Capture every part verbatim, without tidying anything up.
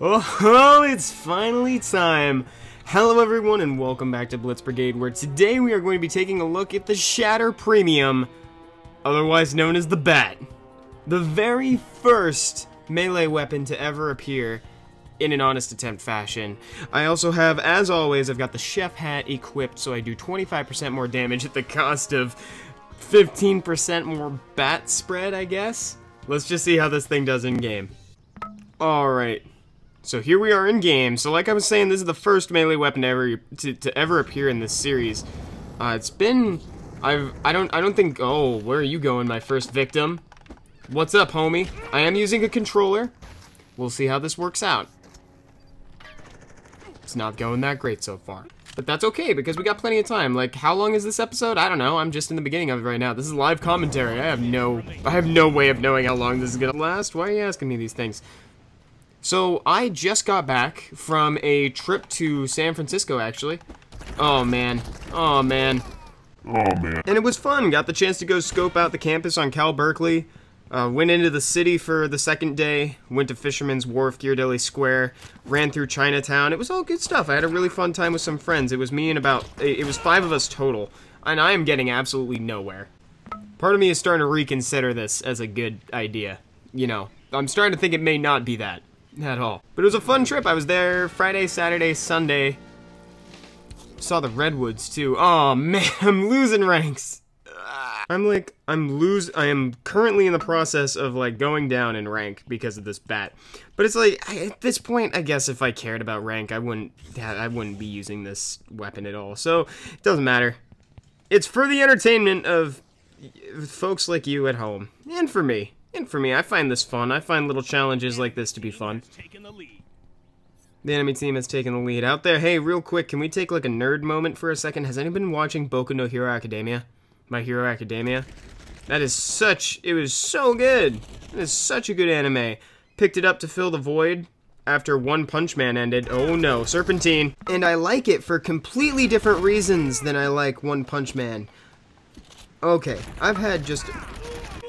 Oh, it's finally time! Hello everyone and welcome back to Blitz Brigade, where today we are going to be taking a look at the Shatter Premium, otherwise known as the Bat. The very first melee weapon to ever appear in an honest attempt fashion. I also have, as always, I've got the Chef Hat equipped, so I do twenty-five percent more damage at the cost of fifteen percent more bat spread, I guess? Let's just see how this thing does in game. Alright. So here we are in game. So like I was saying, this is the first melee weapon to ever to, to ever appear in this series. Uh, it's been I've I don't I don't think. Oh, where are you going, my first victim? What's up, homie? I am using a controller. We'll see how this works out. It's not going that great so far, but that's okay because we got plenty of time. Like, how long is this episode? I don't know. I'm just in the beginning of it right now. This is live commentary. I have no I have no way of knowing how long this is gonna last. Why are you asking me these things? So, I just got back from a trip to San Francisco, actually. Oh, man. Oh, man. Oh, man. And it was fun. Got the chance to go scope out the campus on Cal Berkeley. Uh, went into the city for the second day. Went to Fisherman's Wharf, Ghirardelli Square. Ran through Chinatown. It was all good stuff. I had a really fun time with some friends. It was me and about... It was five of us total. And I am getting absolutely nowhere. Part of me is starting to reconsider this as a good idea. You know, I'm starting to think it may not be that. At all. But it was a fun trip. I was there Friday, Saturday, Sunday. Saw the Redwoods too. Oh man, I'm losing ranks. I'm like, I'm lose. I am currently in the process of like going down in rank because of this bat. But it's like I, at this point, I guess if I cared about rank, I wouldn't. I wouldn't be using this weapon at all. So it doesn't matter. It's for the entertainment of folks like you at home and for me. And for me, I find this fun. I find little challenges like this to be fun. The enemy team has taken the lead out there. Hey, real quick, can we take like a nerd moment for a second? Has anyone been watching Boku no Hero Academia? My Hero Academia? That is such... It was so good. It is such a good anime. Picked it up to fill the void after One Punch Man ended. Oh no, Serpentine. And I like it for completely different reasons than I like One Punch Man. Okay, I've had just...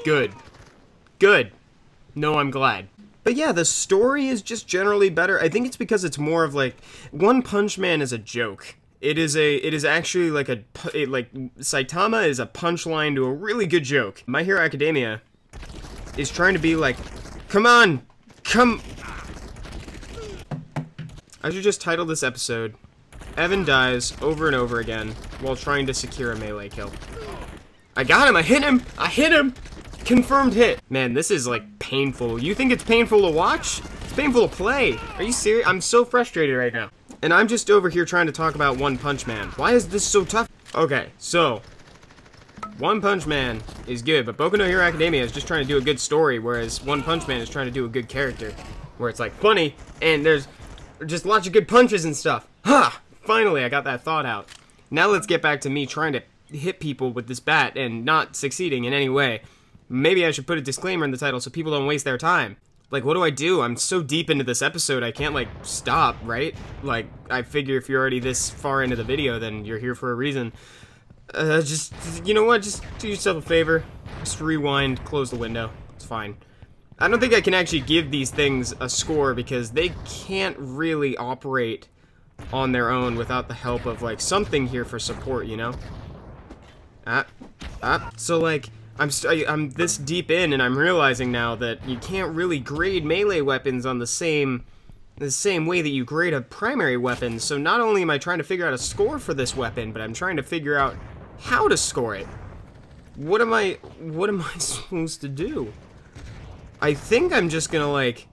Good. Good. No, I'm glad. But yeah, the story is just generally better. I think it's because it's more of like One Punch Man is a joke. It is a it is actually like a it like Saitama is a punchline to a really good joke. My Hero Academia is trying to be like, "Come on. Come." I should just title this episode Evan dies over and over again while trying to secure a melee kill. I got him. I hit him. I hit him. Confirmed hit. Man, this is like painful. You think it's painful to watch? It's painful to play. Are you serious? I'm so frustrated right now. And I'm just over here trying to talk about One Punch Man. Why is this so tough? Okay, so One Punch Man is good, but Boku no Hero Academia is just trying to do a good story, whereas One Punch Man is trying to do a good character, where it's like funny and there's just lots of good punches and stuff. Ha! Finally, I got that thought out. Now let's get back to me trying to hit people with this bat and not succeeding in any way. Maybe I should put a disclaimer in the title so people don't waste their time. Like, what do I do? I'm so deep into this episode, I can't, like, stop, right? Like, I figure if you're already this far into the video, then you're here for a reason. Uh, just, you know what? Just do yourself a favor. Just rewind, close the window. It's fine. I don't think I can actually give these things a score because they can't really operate on their own without the help of, like, something here for support, you know? Ah, ah. So, like... I'm, st I'm this deep in, and I'm realizing now that you can't really grade melee weapons on the same the same way that you grade a primary weapon, so not only am I trying to figure out a score for this weapon, but I'm trying to figure out how to score it. What am I, what am I supposed to do? I think I'm just gonna, like,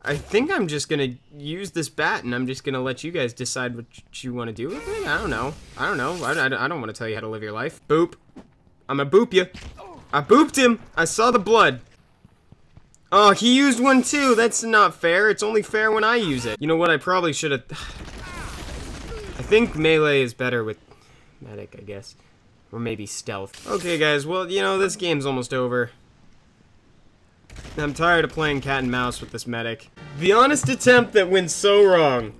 I think I'm just gonna use this bat, and I'm just gonna let you guys decide what you want to do with it? I don't know. I don't know. I, I, I don't want to tell you how to live your life. Boop. I'ma boop you. I booped him! I saw the blood. Oh, he used one too! That's not fair. It's only fair when I use it. You know what? I probably should have... I think melee is better with medic, I guess. Or maybe stealth. Okay, guys. Well, you know, this game's almost over. I'm tired of playing cat and mouse with this medic. The honest attempt that went so wrong.